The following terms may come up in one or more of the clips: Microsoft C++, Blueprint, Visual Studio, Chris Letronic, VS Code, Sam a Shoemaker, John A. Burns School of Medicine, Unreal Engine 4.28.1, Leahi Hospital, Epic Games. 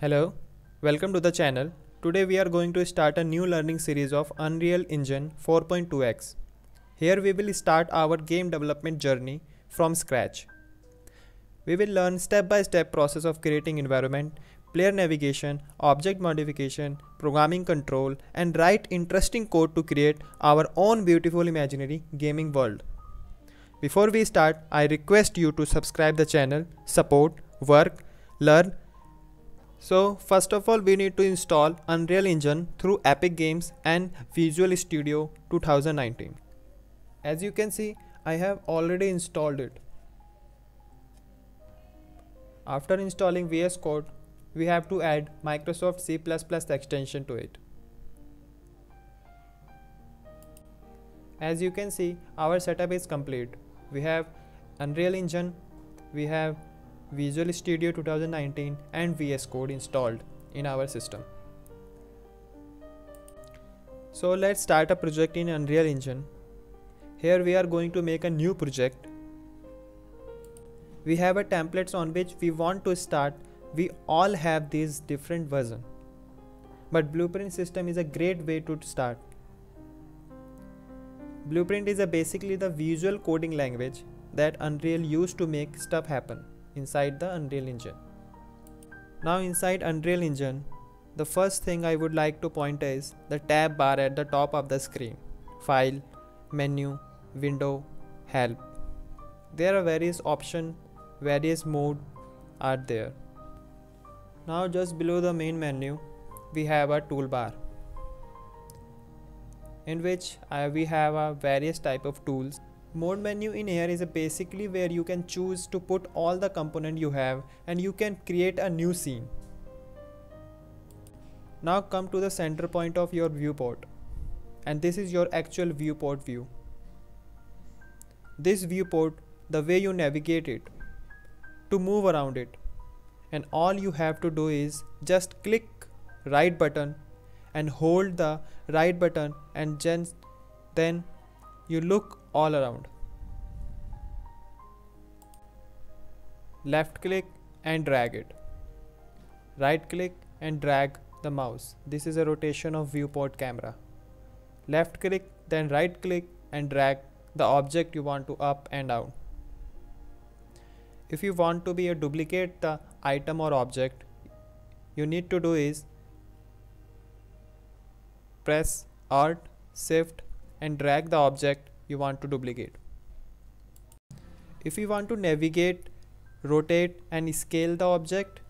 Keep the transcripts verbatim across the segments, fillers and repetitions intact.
Hello, welcome to the channel. Today we are going to start a new learning series of Unreal Engine four point two x. Here we will start our game development journey from scratch. We will learn step by step process of creating environment, player navigation, object modification, programming control, and write interesting code to create our own beautiful imaginary gaming world. Before we start, I request you to subscribe the channel, support, work, learn. So first of all, we need to install Unreal Engine through Epic Games and Visual Studio two thousand nineteen. As you can see, I have already installed it. After installing V S Code, we have to add Microsoft C plus plus extension to it. As you can see, our setup is complete. We have Unreal Engine, we have Visual Studio two thousand nineteen and V S Code installed in our system. So let's start a project in Unreal Engine. Here we are going to make a new project. We have a templates on which we want to start. We all have these different versions, but Blueprint system is a great way to start. Blueprint is a basically the visual coding language that Unreal used to make stuff happen inside the Unreal Engine. Now inside Unreal Engine, the first thing I would like to point is the tab bar at the top of the screen. File, Menu, Window, Help. There are various options, various modes are there. Now just below the main menu, we have a toolbar in which uh, we have a various type of tools. Mode menu in here is a basically where you can choose to put all the component you have and you can create a new scene. Now come to the center point of your viewport, and this is your actual viewport view. This viewport, the way you navigate it, to move around it, and all you have to do is just click right button and hold the right button, and just then you look all around. Left click and drag it. Right click and drag the mouse. This is a rotation of viewport camera. Left click, then right click and drag the object you want to up and down. If you want to be a duplicate the item or object, you need to do is press Alt, Shift and drag the object you want to duplicate. If you want to navigate, rotate and scale the object,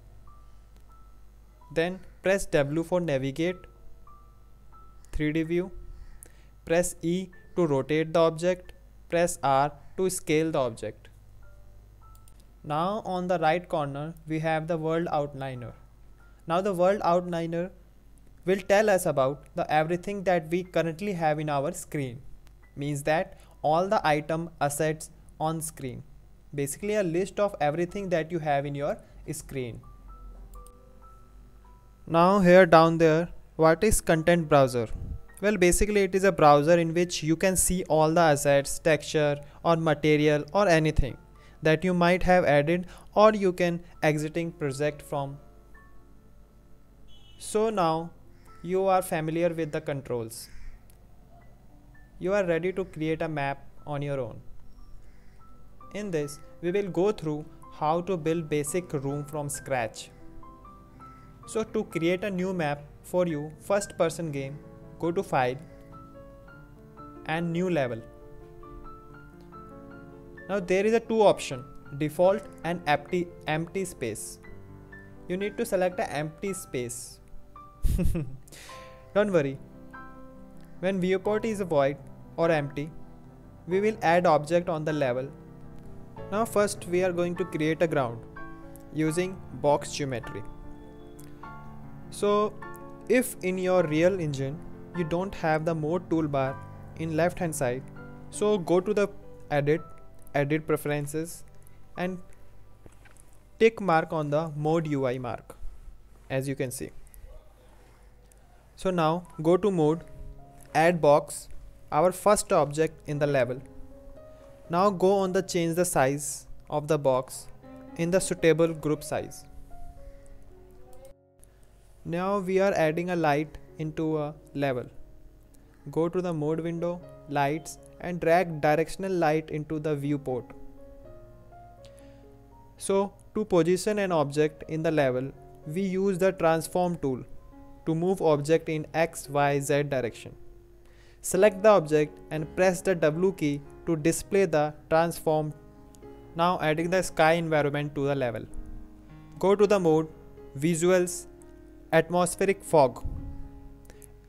then press W for navigate, three D view, press E to rotate the object, press R to scale the object. Now on the right corner, we have the world outliner. Now the world outliner will tell us about the everything that we currently have in our screen. Means that all the item assets on screen, basically a list of everything that you have in your screen. Now here down there, what is content browser? Well, basically it is a browser in which you can see all the assets, texture or material or anything that you might have added, or you can exiting project from. So now you are familiar with the controls. You are ready to create a map on your own. In this, we will go through how to build basic room from scratch. So to create a new map for you, first person game, go to File and New Level. Now there is a two option, default and empty, empty space. You need to select an empty space. Don't worry. When viewport is void or empty, we will add object on the level. Now first we are going to create a ground using box geometry. So if in your Unreal Engine you don't have the mode toolbar in left hand side, so go to the edit, edit preferences and tick mark on the mode U I mark, as you can see. So now go to mode, add box, our first object in the level, Now go on the change the size of the box in the suitable group size. Now we are adding a light into a level. Go to the mode window, lights, and drag directional light into the viewport. So to position an object in the level, we use the transform tool to move object in X, Y, Z direction. Select the object and press the W key to display the transform. Now adding the sky environment to the level. Go to the mode, visuals, atmospheric fog.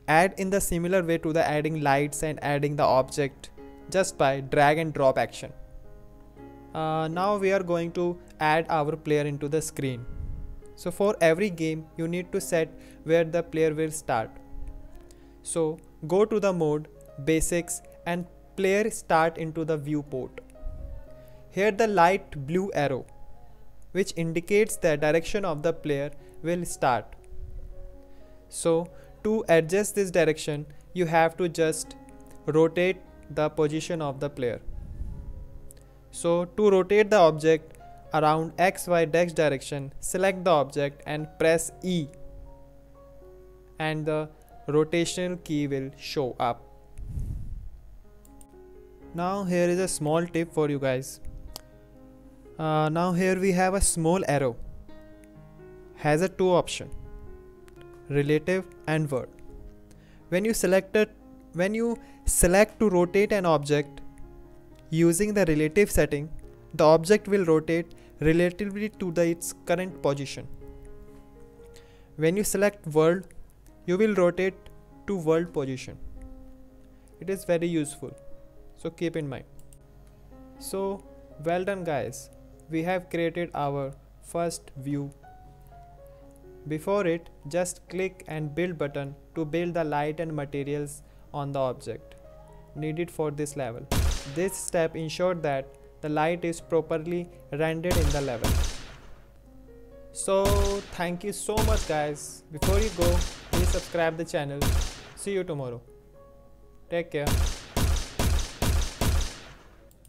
Add in the similar way to the adding lights and adding the object just by drag and drop action. Uh, now we are going to add our player into the screen. So for every game you need to set where the player will start. So go to the mode, basics, and player start into the viewport. Here the light blue arrow which indicates the direction of the player will start. So to adjust this direction you have to just rotate the position of the player. So to rotate the object around X, Y, Z direction, select the object and press E and the rotational key will show up. Now here is a small tip for you guys. Uh, now here we have a small arrow, has a two option, relative and word. When you select it, when you select to rotate an object using the relative setting, the object will rotate relatively to the, its current position. When you select world, you will rotate to world position. It is very useful, so keep in mind. So well done guys, we have created our first view. Before it, just click and build button to build the light and materials on the object needed for this level. This step ensured that the light is properly rendered in the level. So thank you so much guys. Before you go, please subscribe the channel. See you tomorrow. Take care.